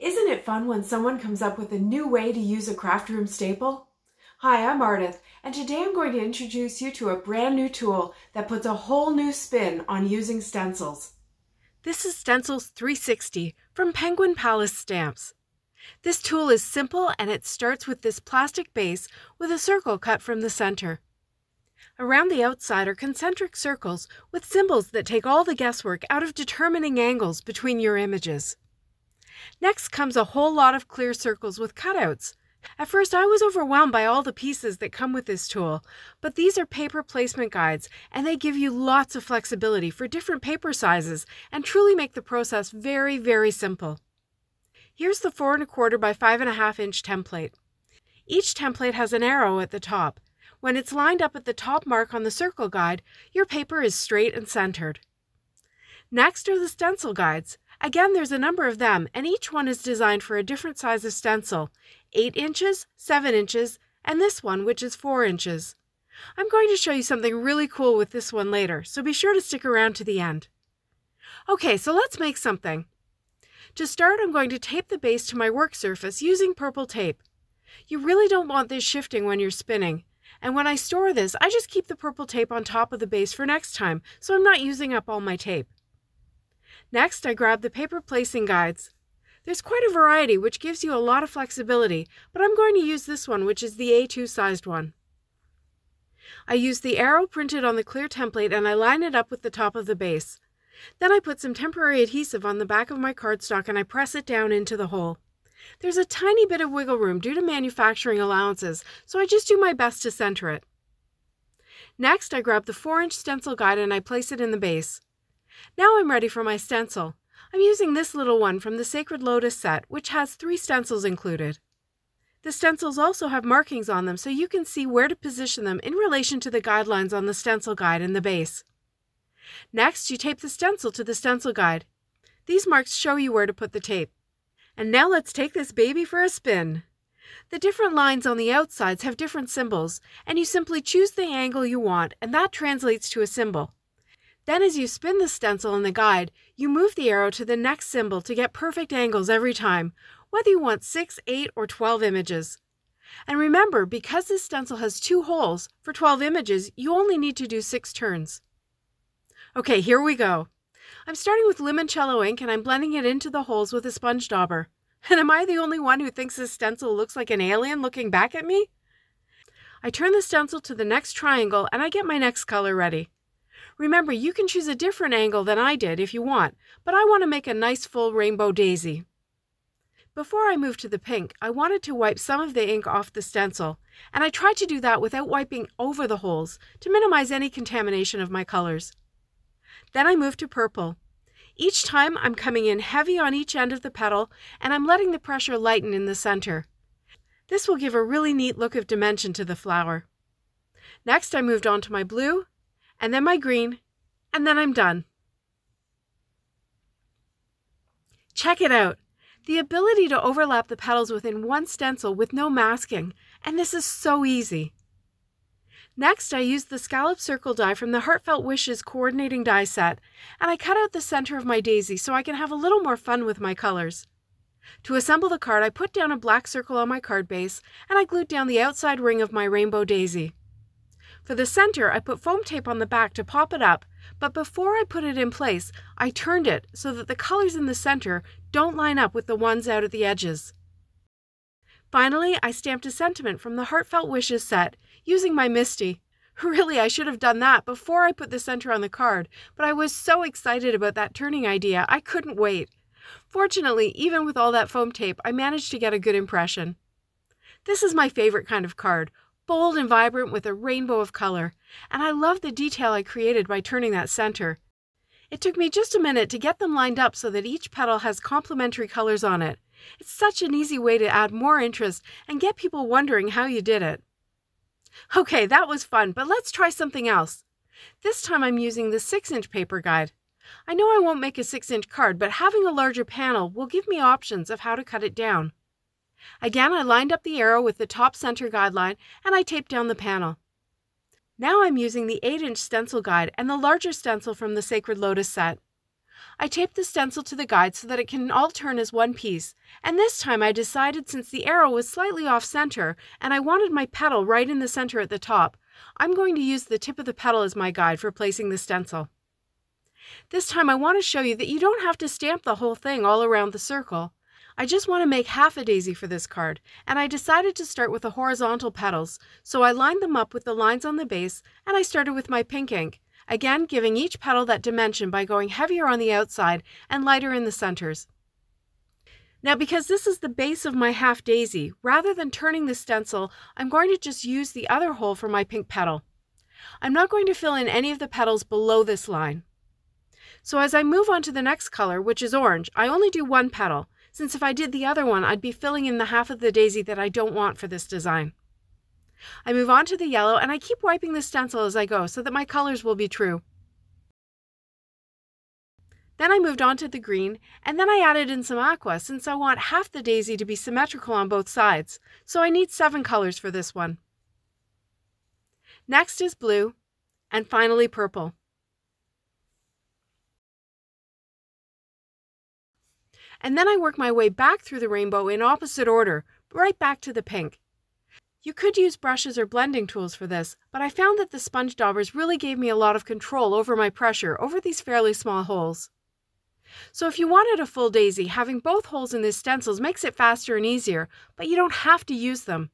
Isn't it fun when someone comes up with a new way to use a craft room staple? Hi, I'm Ardith, and today I'm going to introduce you to a brand new tool that puts a whole new spin on using stencils. This is Stencils 360 from Penguin Palace Stamps. This tool is simple and it starts with this plastic base with a circle cut from the center. Around the outside are concentric circles with symbols that take all the guesswork out of determining angles between your images. Next comes a whole lot of clear circles with cutouts. At first I was overwhelmed by all the pieces that come with this tool, but these are paper placement guides and they give you lots of flexibility for different paper sizes and truly make the process very, very simple. Here's the 4 1/4 by 5 1/2 inch template. Each template has an arrow at the top. When it's lined up at the top mark on the circle guide, your paper is straight and centered. Next are the stencil guides. Again, there's a number of them, and each one is designed for a different size of stencil, 8 inches, 7 inches, and this one, which is 4 inches. I'm going to show you something really cool with this one later, so be sure to stick around to the end. Okay, so let's make something. To start, I'm going to tape the base to my work surface using purple tape. You really don't want this shifting when you're spinning. And when I store this, I just keep the purple tape on top of the base for next time, so I'm not using up all my tape. Next, I grab the paper placing guides. There's quite a variety, which gives you a lot of flexibility, but I'm going to use this one, which is the A2 sized one. I use the arrow printed on the clear template and I line it up with the top of the base. Then I put some temporary adhesive on the back of my cardstock and I press it down into the hole. There's a tiny bit of wiggle room due to manufacturing allowances, so I just do my best to center it. Next, I grab the 4-inch stencil guide and I place it in the base. Now I'm ready for my stencil. I'm using this little one from the Sacred Lotus set, which has 3 stencils included. The stencils also have markings on them, so you can see where to position them in relation to the guidelines on the stencil guide and the base. Next, you tape the stencil to the stencil guide. These marks show you where to put the tape. And now let's take this baby for a spin. The different lines on the outsides have different symbols, and you simply choose the angle you want, and that translates to a symbol. Then as you spin the stencil in the guide, you move the arrow to the next symbol to get perfect angles every time, whether you want 6, 8, or 12 images. And remember, because this stencil has 2 holes, for 12 images, you only need to do 6 turns. Okay, here we go. I'm starting with limoncello ink and I'm blending it into the holes with a sponge dauber. And am I the only one who thinks this stencil looks like an alien looking back at me? I turn the stencil to the next triangle and I get my next color ready. Remember, you can choose a different angle than I did if you want, but I want to make a nice full rainbow daisy. Before I move to the pink, I wanted to wipe some of the ink off the stencil, and I tried to do that without wiping over the holes to minimize any contamination of my colors. Then I move to purple. Each time I'm coming in heavy on each end of the petal and I'm letting the pressure lighten in the center. This will give a really neat look of dimension to the flower. Next I moved on to my blue, and then my green, and then I'm done. Check it out! The ability to overlap the petals within one stencil with no masking, and this is so easy. Next, I used the scallop circle die from the Heartfelt Wishes coordinating die set, and I cut out the center of my daisy so I can have a little more fun with my colors. To assemble the card, I put down a black circle on my card base, and I glued down the outside ring of my rainbow daisy. For the center, I put foam tape on the back to pop it up, but before I put it in place, I turned it so that the colors in the center don't line up with the ones out at the edges. Finally, I stamped a sentiment from the Heartfelt Wishes set using my MISTI. Really, I should have done that before I put the center on the card, but I was so excited about that turning idea, I couldn't wait. Fortunately, even with all that foam tape, I managed to get a good impression. This is my favorite kind of card, bold and vibrant with a rainbow of color, and I love the detail I created by turning that center. It took me just a minute to get them lined up so that each petal has complementary colors on it. It's such an easy way to add more interest and get people wondering how you did it. Okay, that was fun, but let's try something else. This time I'm using the 6-inch paper guide. I know I won't make a 6-inch card, but having a larger panel will give me options of how to cut it down. Again, I lined up the arrow with the top center guideline and I taped down the panel. Now I'm using the 8-inch stencil guide and the larger stencil from the Sacred Lotus set. I taped the stencil to the guide so that it can all turn as one piece, and this time I decided, since the arrow was slightly off-center and I wanted my petal right in the center at the top, I'm going to use the tip of the petal as my guide for placing the stencil. This time I want to show you that you don't have to stamp the whole thing all around the circle. I just want to make half a daisy for this card, and I decided to start with the horizontal petals, so I lined them up with the lines on the base, and I started with my pink ink, again giving each petal that dimension by going heavier on the outside and lighter in the centers. Now, because this is the base of my half daisy, rather than turning the stencil, I'm going to just use the other hole for my pink petal. I'm not going to fill in any of the petals below this line. So as I move on to the next color, which is orange, I only do one petal, since if I did the other one, I'd be filling in the half of the daisy that I don't want for this design. I move on to the yellow, and I keep wiping the stencil as I go so that my colors will be true. Then I moved on to the green, and then I added in some aqua, since I want half the daisy to be symmetrical on both sides, so I need 7 colors for this one. Next is blue, and finally purple. And then I work my way back through the rainbow in opposite order, right back to the pink. You could use brushes or blending tools for this, but I found that the sponge daubers really gave me a lot of control over my pressure over these fairly small holes. So if you wanted a full daisy, having both holes in these stencils makes it faster and easier, but you don't have to use them.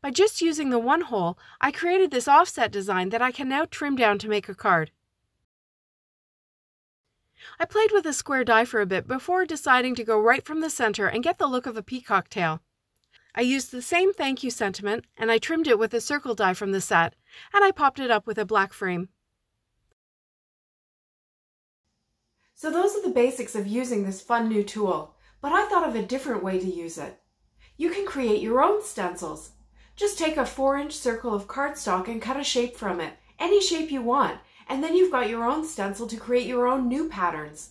By just using the one hole, I created this offset design that I can now trim down to make a card. I played with a square die for a bit before deciding to go right from the center and get the look of a peacock tail. I used the same thank you sentiment, and I trimmed it with a circle die from the set, and I popped it up with a black frame. So those are the basics of using this fun new tool, but I thought of a different way to use it. You can create your own stencils. Just take a 4-inch circle of cardstock and cut a shape from it, any shape you want, and then you've got your own stencil to create your own new patterns.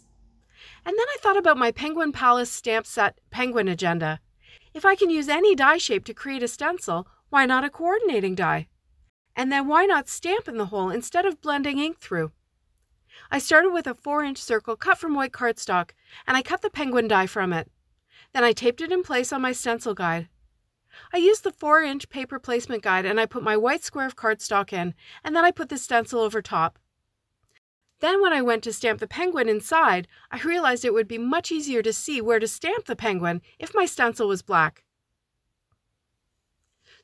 And then I thought about my Penguin Palace stamp set Penguin Agenda. If I can use any die shape to create a stencil, why not a coordinating die? And then why not stamp in the hole instead of blending ink through? I started with a 4-inch circle cut from white cardstock, and I cut the penguin die from it. Then I taped it in place on my stencil guide. I used the 4-inch paper placement guide, and I put my white square of cardstock in, and then I put the stencil over top. Then when I went to stamp the penguin inside, I realized it would be much easier to see where to stamp the penguin if my stencil was black.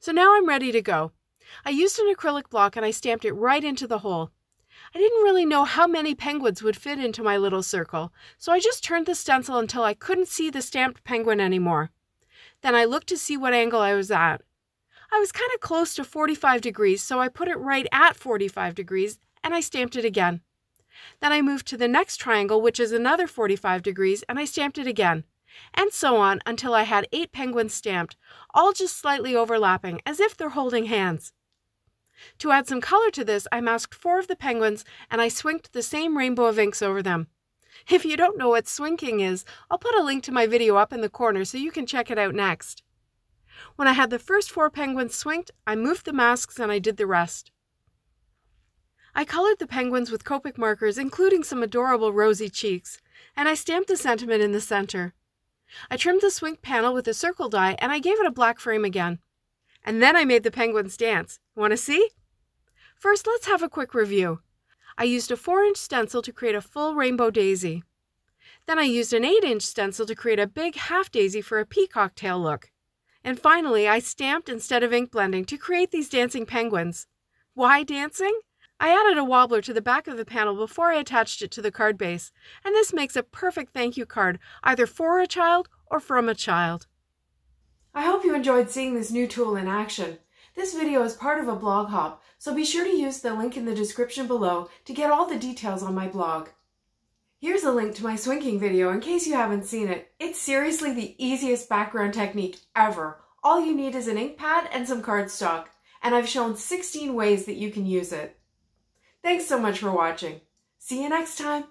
So now I'm ready to go. I used an acrylic block and I stamped it right into the hole. I didn't really know how many penguins would fit into my little circle, so I just turned the stencil until I couldn't see the stamped penguin anymore. Then I looked to see what angle I was at. I was kind of close to 45 degrees, so I put it right at 45 degrees and I stamped it again. Then I moved to the next triangle, which is another 45 degrees, and I stamped it again, and so on until I had 8 penguins stamped, all just slightly overlapping, as if they're holding hands. To add some color to this, I masked 4 of the penguins, and I swinked the same rainbow of inks over them. If you don't know what swinking is, I'll put a link to my video up in the corner so you can check it out next. When I had the first 4 penguins swinked, I moved the masks and I did the rest. I colored the penguins with Copic markers, including some adorable rosy cheeks, and I stamped the sentiment in the center. I trimmed the swink panel with a circle die, and I gave it a black frame again. And then I made the penguins dance. Want to see? First, let's have a quick review. I used a 4-inch stencil to create a full rainbow daisy. Then I used an 8-inch stencil to create a big half daisy for a peacock tail look. And finally, I stamped instead of ink blending to create these dancing penguins. Why dancing? I added a wobbler to the back of the panel before I attached it to the card base, and this makes a perfect thank you card, either for a child or from a child. I hope you enjoyed seeing this new tool in action. This video is part of a blog hop, so be sure to use the link in the description below to get all the details on my blog. Here's a link to my swinking video in case you haven't seen it. It's seriously the easiest background technique ever. All you need is an ink pad and some cardstock, and I've shown 16 ways that you can use it. Thanks so much for watching. See you next time.